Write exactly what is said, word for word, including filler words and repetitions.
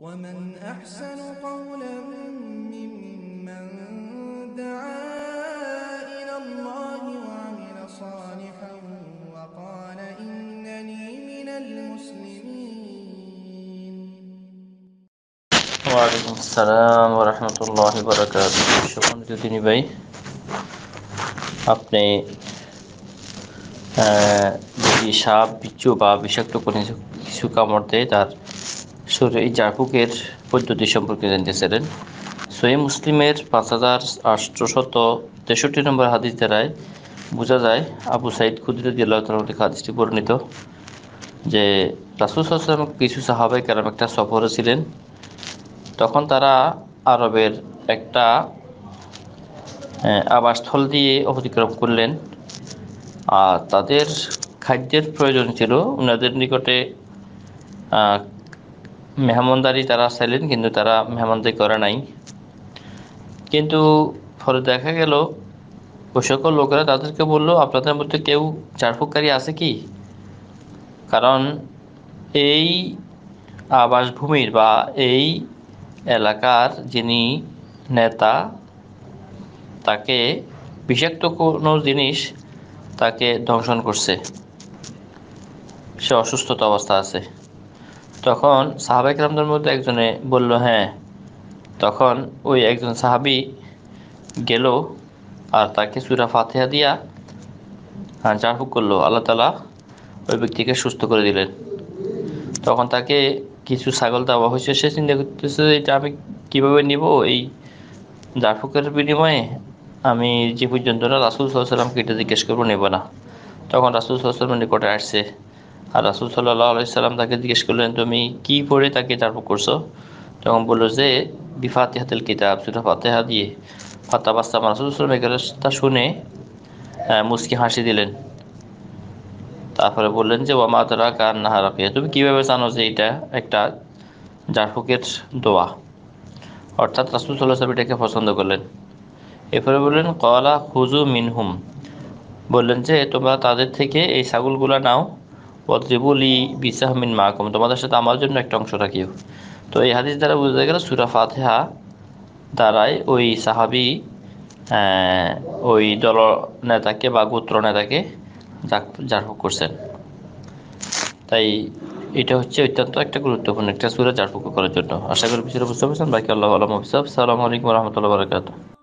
ومن أحسن قولا ممن دعا إلى الله وعمل صالحا وقال إنني من المسلمين. وعليكم السلام ورحمة الله وبركاته. شكرا لديني باي अपने সাপ বিচ্ছু বা বিষাক্ত কোনো কিছু কামড় দেয় তার শরীরে এই জারফুকের পদ্ধতি সম্পর্কে জানতে চাইলেন। সহিহ মুসলিমের পাঁচ হাজার আটশো শত তেষট্টি নম্বর হাদিস দ্বারায় বোঝা যায় আবু সাঈদ খুদরি রাদিয়াল্লাহু তাআলা থেকে হাদিসটি বর্ণিত যে রাসূল সাল্লাল্লাহু আলাইহি ওয়াসাল্লাম কিছু সাহাবায়ে কেরাম একটা সফরে ছিলেন। তখন তারা আরবের একটা আবাসস্থল দিয়ে অতিক্রম করলেন। আর তাদের খাদ্যের প্রয়োজন ছিল, ওনাদের নিকটে মেহমানদারি তারা চাইলেন কিন্তু তারা মেহমানদারি করে নাই। কিন্তু ফলে দেখা গেল ওই সকল লোকেরা তাদেরকে বলল, আপনাদের মধ্যে কেউ চারফুককারী আছে কি? কারণ এই আবাসভূমির বা এই এলাকার যিনি নেতা তাকে বিষাক্ত কোনো জিনিস তাকে দংশন করছে, সে অসুস্থতা অবস্থা আছে। তখন সাহাবায়ে কেরামদের মধ্যে একজনে বলল হ্যাঁ। তখন ওই একজন সাহাবি গেল আর তাকে সূরা ফাতিহা দিয়া জারফুক করলো। আল্লাহ তাআলা ওই ব্যক্তিকে সুস্থ করে দিলেন। তখন তাকে কিছু ছাগল দেওয়া হয়েছে। সে চিন্তা করতেছে এটা আমি কীভাবে নিব, এই জারফুকের বিনিময়ে আমি যে পর্যন্ত না রাসূল সাল্লাল্লাহু আলাইহি ওয়াসাল্লামকে এটা জিজ্ঞেস করবো নেব না। তখন রাসূল সাল্লাল্লাহু আলাইহি ওয়াসাল্লামের নিকটে আসছে আর রাসূল সাল্লাল্লাহু আলাইহি ওয়াসাল্লাম তাকে জিজ্ঞেস করলেন তুমি কী পড়ে তাকে জারফুক করছো? তখন বললো যে বিফাতিহাতুল কিতাব, সূরা ফাতিহা দিয়ে। ফাতাবাসসামা রাসূল সাল্লাল্লাহু আলাইহি ওয়াসাল্লাম তা শুনে মুস্কি হাসি দিলেন। তারপরে বললেন যে ওয়া মা আদরাকা আন্নাহা রাকিয়া, তুমি কীভাবে জানো যে এটা একটা জারফুকের দোয়া? অর্থাৎ রাসূল সাল্লাল্লাহু আলাইহি ওয়াসাল্লাম এটাকে পছন্দ করলেন। এরপরে বললেন কলা খুজু মিনহুম, বললেন যে তোমরা তাদের থেকে এই ছাগলগুলো নাও। ওয়াদরিবুলি বিসাহমিন মাকুম, তোমাদের সাথে আমার জন্য একটা অংশ রাখিও। তো এই হাদিস দ্বারা বোঝা গেল সূরা ফাতিহা দ্বারাই ওই সাহাবি ওই দল নেতাকে বা গোত্র নেতাকে জারফুক করছেন। তাই এটা হচ্ছে অত্যন্ত একটা গুরুত্বপূর্ণ একটা সূরা জারফুক করার জন্য। আশা করি বিষয়টা বুঝতে পারছেন। বাকি আল্লাহু আ'লাম। আসসালামু আলাইকুম ওয়া রাহমাতুল্লাহি ওয়া বারাকাতুহু।